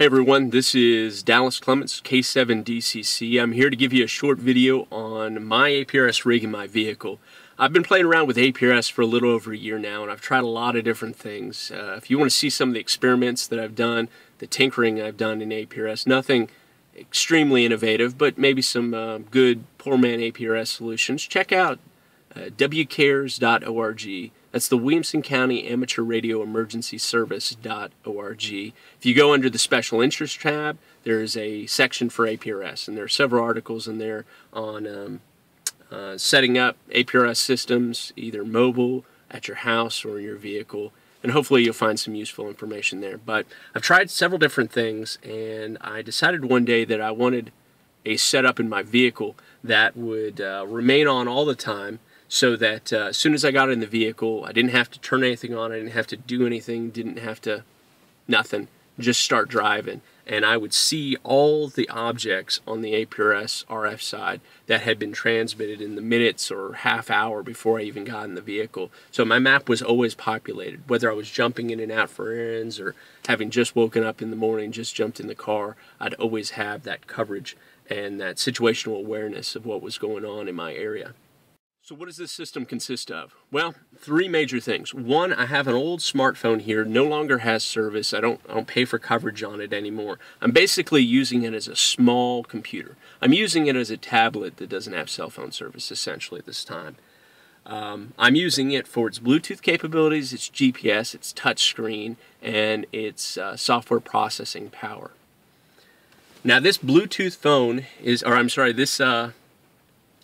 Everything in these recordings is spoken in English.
Hey everyone, this is Dallas Clements, K7DCC. I'm here to give you a short video on my APRS rig in my vehicle. I've been playing around with APRS for a little over a year now, and I've tried a lot of different things. If you want to see some of the experiments that I've done, the tinkering I've done in APRS, nothing extremely innovative, but maybe some good poor man APRS solutions, check out wcares.org. That's the Williamson County Amateur Radio Emergency Service.org. If you go under the Special Interest tab, there is a section for APRS, and there are several articles in there on setting up APRS systems, either mobile, at your house, or in your vehicle. And hopefully you'll find some useful information there. But I've tried several different things, and I decided one day that I wanted a setup in my vehicle that would remain on all the time, so that as soon as I got in the vehicle, I didn't have to turn anything on, I didn't have to do anything, didn't have to, nothing, just start driving. And I would see all the objects on the APRS RF side that had been transmitted in the minutes or half hour before I even got in the vehicle. So my map was always populated, whether I was jumping in and out for errands or having just woken up in the morning, just jumped in the car, I'd always have that coverage and that situational awareness of what was going on in my area. So what does this system consist of? Well, three major things. One, I have an old smartphone here, no longer has service. I don't pay for coverage on it anymore. I'm basically using it as a small computer. I'm using it as a tablet that doesn't have cell phone service, essentially, at this time. I'm using it for its Bluetooth capabilities, its GPS, its touchscreen, and its software processing power. Now, this Bluetooth phone is, or I'm sorry, this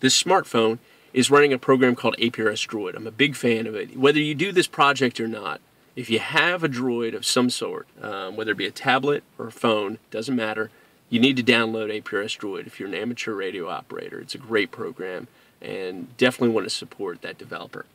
smartphone is running a program called APRS Droid. I'm a big fan of it. Whether you do this project or not, if you have a droid of some sort, whether it be a tablet or a phone, doesn't matter, you need to download APRS Droid if you're an amateur radio operator. It's a great program and definitely want to support that developer.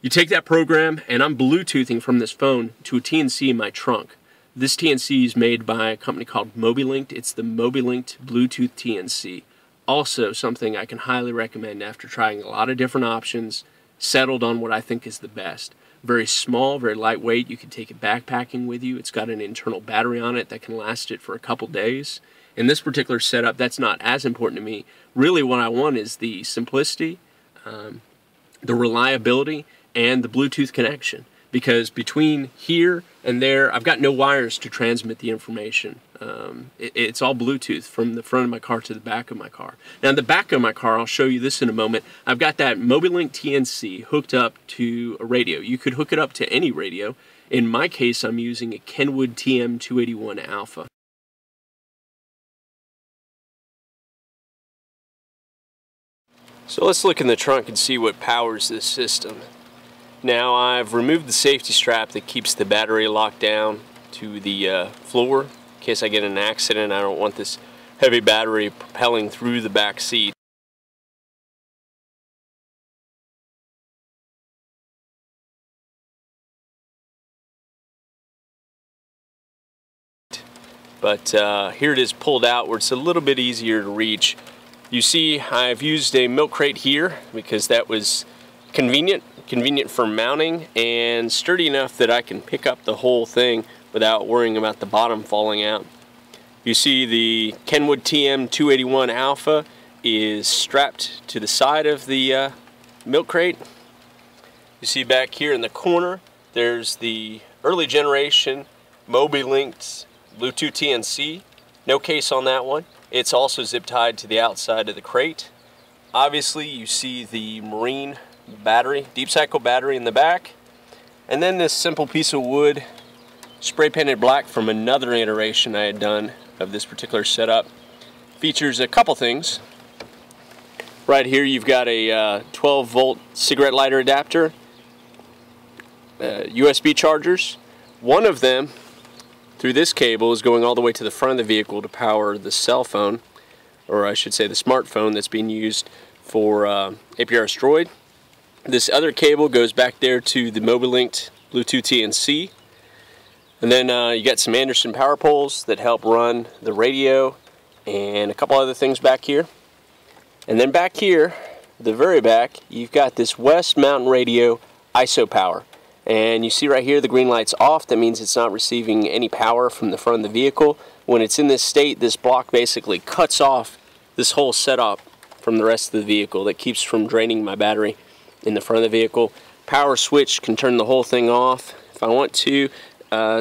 You take that program, and I'm Bluetoothing from this phone to a TNC in my trunk. This TNC is made by a company called Mobilinkd. It's the Mobilinkd Bluetooth TNC. Also, something I can highly recommend after trying a lot of different options, settled on what I think is the best. Very small, very lightweight, you can take it backpacking with you. It's got an internal battery on it that can last it for a couple days. In this particular setup, that's not as important to me. Really what I want is the simplicity, the reliability, and the Bluetooth connection. Because between here and there, I've got no wires to transmit the information. It's all Bluetooth from the front of my car to the back of my car. Now, in the back of my car, I'll show you this in a moment. I've got that Mobilinkd TNC hooked up to a radio. You could hook it up to any radio. In my case, I'm using a Kenwood TM281 Alpha. So let's look in the trunk and see what powers this system. Now I've removed the safety strap that keeps the battery locked down to the floor. In case I get in an accident, I don't want this heavy battery propelling through the back seat. But here it is pulled out where it's a little bit easier to reach. You see I've used a milk crate here because that was convenient for mounting and sturdy enough that I can pick up the whole thing without worrying about the bottom falling out. You see the Kenwood TM281 Alpha is strapped to the side of the milk crate. You see back here in the corner there's the early generation Mobilinkd Bluetooth TNC. No case on that one. It's also zip tied to the outside of the crate. Obviously you see the marine battery, deep cycle battery in the back, and then this simple piece of wood spray painted black from another iteration I had done of this particular setup. Features a couple things. Right here you've got a 12 volt cigarette lighter adapter, USB chargers. One of them through this cable is going all the way to the front of the vehicle to power the cell phone, or I should say the smartphone that's being used for APRS Droid. This other cable goes back there to the Mobilinkd Bluetooth TNC. And then you got some Anderson power poles that help run the radio and a couple other things back here. And then back here, the very back, you've got this West Mountain Radio ISO power. And you see right here the green light's off. That means it's not receiving any power from the front of the vehicle. When it's in this state, this block basically cuts off this whole setup from the rest of the vehicle. That keeps from draining my battery in the front of the vehicle. Power switch can turn the whole thing off if I want to.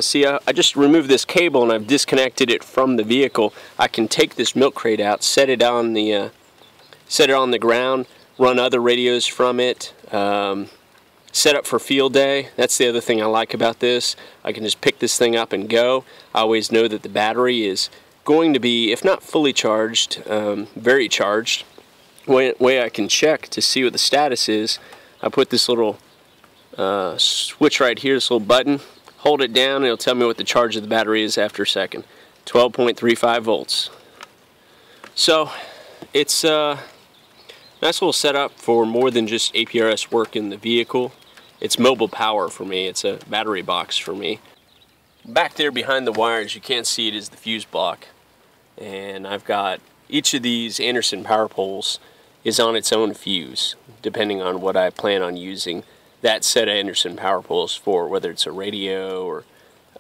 See, I just removed this cable and I've disconnected it from the vehicle. I can take this milk crate out, set it on the ground, run other radios from it, set up for field day. That's the other thing I like about this. I can just pick this thing up and go. I always know that the battery is going to be, if not fully charged, very charged. Way I can check to see what the status is, I put this little switch right here, this little button. Hold it down and it'll tell me what the charge of the battery is after a second. 12.35 volts. So it's a nice little setup for more than just APRS work in the vehicle. It's mobile power for me. It's a battery box for me. Back there behind the wires, you can't see it, is the fuse block. And I've got each of these Anderson power poles is on its own fuse, depending on what I plan on using that set of Anderson power poles for, whether it's a radio or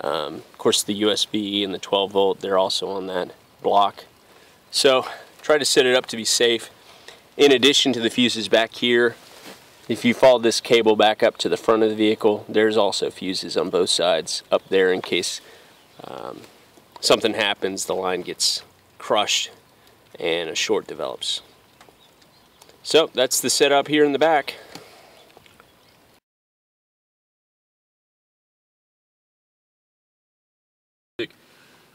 of course the USB and the 12 volt, they're also on that block. So try to set it up to be safe. In addition to the fuses back here, if you follow this cable back up to the front of the vehicle, there's also fuses on both sides up there in case something happens, the line gets crushed and a short develops. So that's the setup here in the back.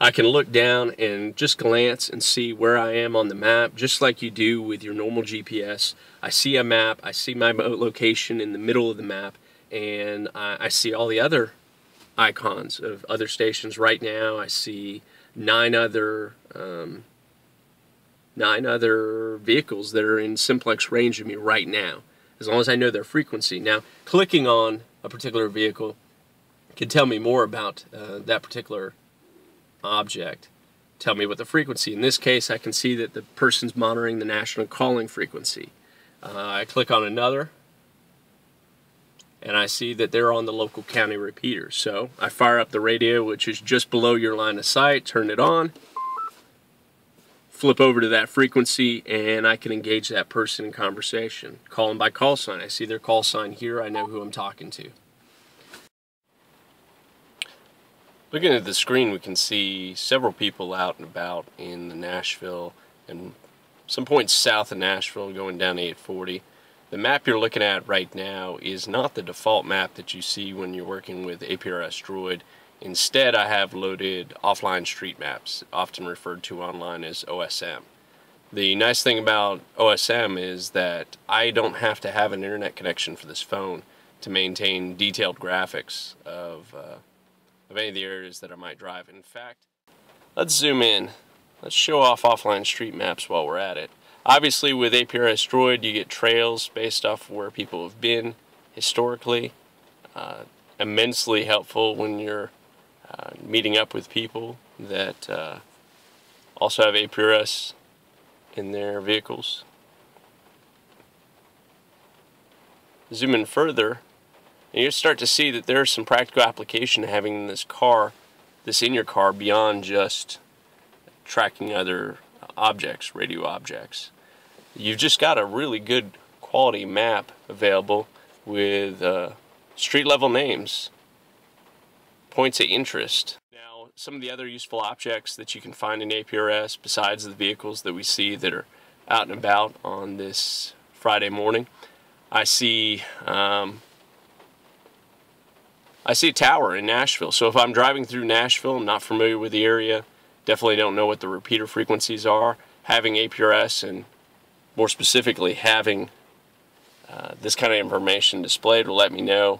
I can look down and just glance and see where I am on the map, just like you do with your normal GPS. I see a map, I see my location in the middle of the map, and I see all the other icons of other stations. Right now I see nine other vehicles that are in simplex range of me right now, as long as I know their frequency. Now, clicking on a particular vehicle can tell me more about that particular object, tell me what the frequency. In this case, I can see that the person's monitoring the national calling frequency. I click on another and I see that they're on the local county repeater. So I fire up the radio, which is just below your line of sight, turn it on, flip over to that frequency, and I can engage that person in conversation. Call them by call sign. I see their call sign here. I know who I'm talking to. Looking at the screen, we can see several people out and about in the Nashville and some points south of Nashville going down 840. The map you're looking at right now is not the default map that you see when you're working with APRS Droid. Instead, I have loaded offline street maps, often referred to online as OSM. The nice thing about OSM is that I don't have to have an internet connection for this phone to maintain detailed graphics of any of the areas that I might drive. In fact, let's zoom in. Let's show off offline street maps while we're at it. Obviously with APRS Droid you get trails based off where people have been historically. Immensely helpful when you're meeting up with people that also have APRS in their vehicles. Zoom in further. And you start to see that there's some practical application to having this in your car beyond just tracking other objects, radio objects. You've just got a really good quality map available with street level names, points of interest. Now, some of the other useful objects that you can find in APRS besides the vehicles that we see that are out and about on this Friday morning, I see a tower in Nashville. So if I'm driving through Nashville, I'm not familiar with the area, definitely don't know what the repeater frequencies are, having APRS and more specifically having this kind of information displayed will let me know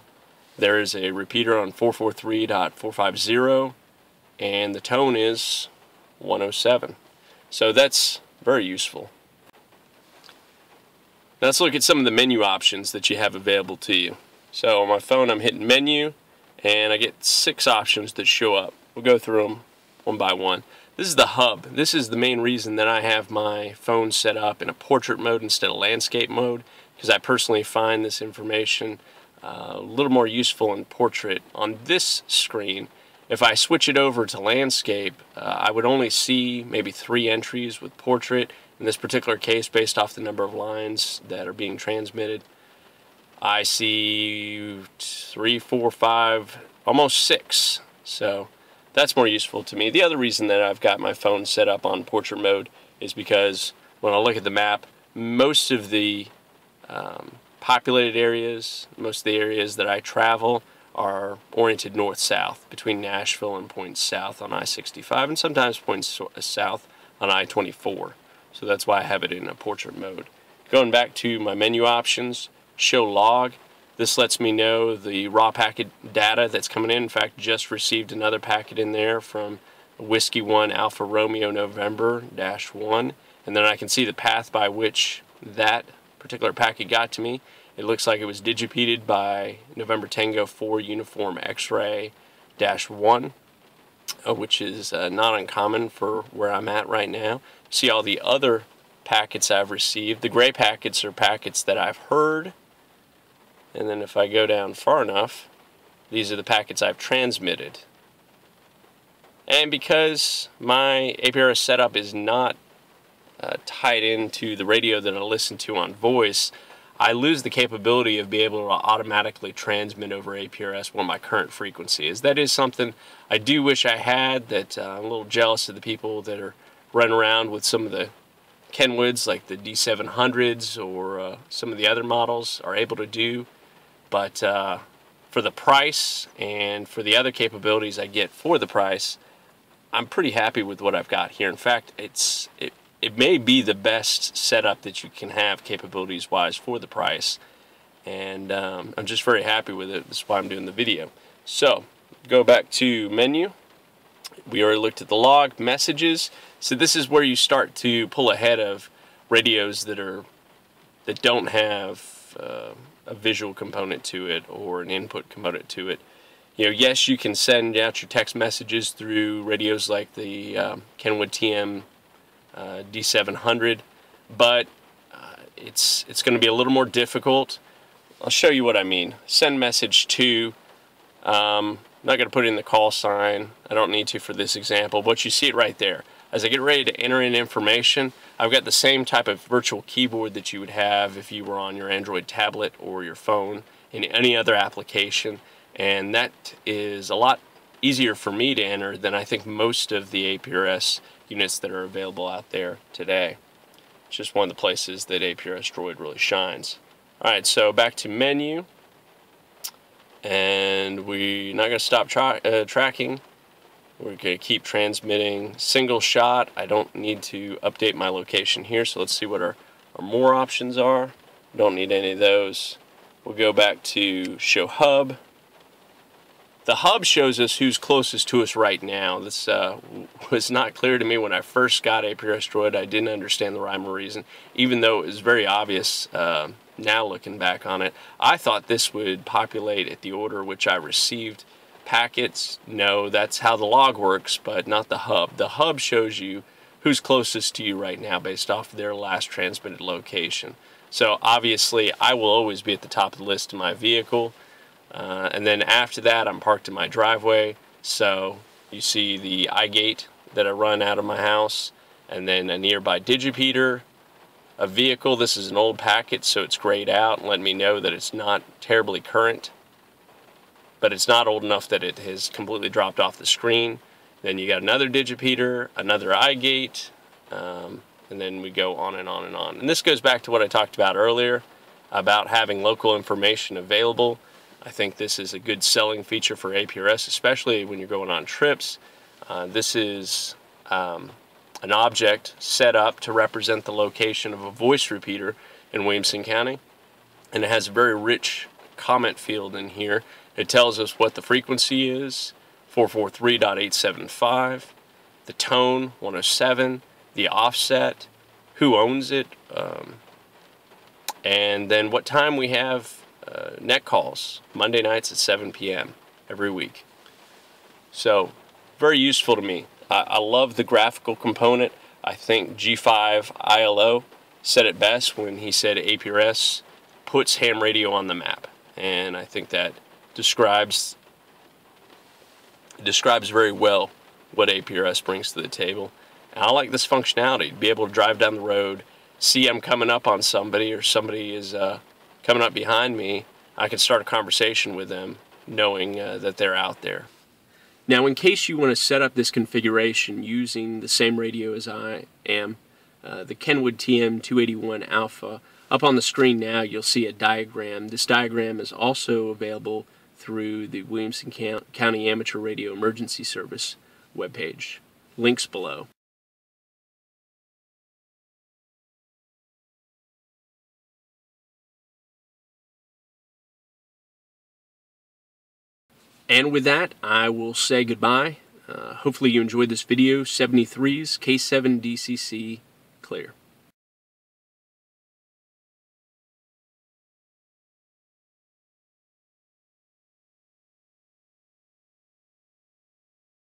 there is a repeater on 443.450 and the tone is 107. So that's very useful. Now let's look at some of the menu options that you have available to you. So on my phone I'm hitting menu, and I get 6 options that show up. We'll go through them one by one. This is the hub. This is the main reason that I have my phone set up in a portrait mode instead of landscape mode, because I personally find this information a little more useful in portrait. On this screen, if I switch it over to landscape, I would only see maybe 3 entries with portrait. In this particular case, based off the number of lines that are being transmitted, I see 3, 4, 5, almost 6. So that's more useful to me. The other reason that I've got my phone set up on portrait mode is because when I look at the map, most of the populated areas, most of the areas that I travel, are oriented north-south between Nashville and points south on I-65 and sometimes points south on I-24. So that's why I have it in a portrait mode. Going back to my menu options, show log. This lets me know the raw packet data that's coming in. In fact, just received another packet in there from Whiskey 1 Alpha Romeo November-1. And then I can see the path by which that particular packet got to me. It looks like it was digipeated by November Tango 4 Uniform X-Ray-1, which is not uncommon for where I'm at right now. See all the other packets I've received. The gray packets are packets that I've heard. And then if I go down far enough, these are the packets I've transmitted. And because my APRS setup is not tied into the radio that I listen to on voice, I lose the capability of being able to automatically transmit over APRS what my current frequency is. That is something I do wish I had, that I'm a little jealous of the people that are running around with some of the Kenwoods, like the D700s or some of the other models are able to do. But for the price and for the other capabilities I get for the price, I'm pretty happy with what I've got here. In fact, it may be the best setup that you can have capabilities-wise for the price, and I'm just very happy with it. That's why I'm doing the video. So, go back to menu. We already looked at the log, messages. So this is where you start to pull ahead of radios that don't have a visual component to it or an input component to it. You know, yes, you can send out your text messages through radios like the Kenwood TM281 Alpha D700, but it's going to be a little more difficult. I'll show you what I mean. Send message to. I'm not going to put in the call sign. I don't need to for this example, but you see it right there. As I get ready to enter in information, I've got the same type of virtual keyboard that you would have if you were on your Android tablet or your phone in any other application, and that is a lot easier for me to enter than I think most of the APRS units that are available out there today. It's just one of the places that APRS Droid really shines. Alright, so back to menu, and we're not going to stop tracking. We're going to keep transmitting single shot. I don't need to update my location here, so let's see what our more options are. Don't need any of those. We'll go back to show hub. The hub shows us who's closest to us right now. This was not clear to me when I first got APRS Droid. I didn't understand the rhyme or reason, even though it was very obvious now looking back on it. I thought this would populate at the order which I received packets. No, that's how the log works, but not the hub. The hub shows you who's closest to you right now based off their last transmitted location. So obviously, I will always be at the top of the list in my vehicle. And then after that, I'm parked in my driveway, so you see the I-gate that I run out of my house, and then a nearby digipeater, a vehicle. This is an old packet, so it's grayed out and letting me know that it's not terribly current, but it's not old enough that it has completely dropped off the screen. Then you got another digipeater, another I-gate, and then we go on and on and on. And this goes back to what I talked about earlier about having local information available. I think this is a good selling feature for APRS, especially when you're going on trips. This is an object set up to represent the location of a voice repeater in Williamson County, and it has a very rich comment field in here. It tells us what the frequency is, 443.875, the tone, 107, the offset, who owns it, and then what time we have net calls, Monday nights at 7 p.m. every week. So, very useful to me. I love the graphical component. I think G5 ILO said it best when he said APRS puts ham radio on the map. and I think that describes very well what APRS brings to the table. And I like this functionality, to be able to drive down the road, see I'm coming up on somebody, or somebody is coming up behind me. I can start a conversation with them, knowing that they're out there. Now, in case you want to set up this configuration using the same radio as I am, the Kenwood TM281 Alpha, up on the screen now you'll see a diagram. This diagram is also available through the Williamson County Amateur Radio Emergency Service webpage. Links below. And with that, I will say goodbye. Hopefully you enjoyed this video. 73's K7DCC clear.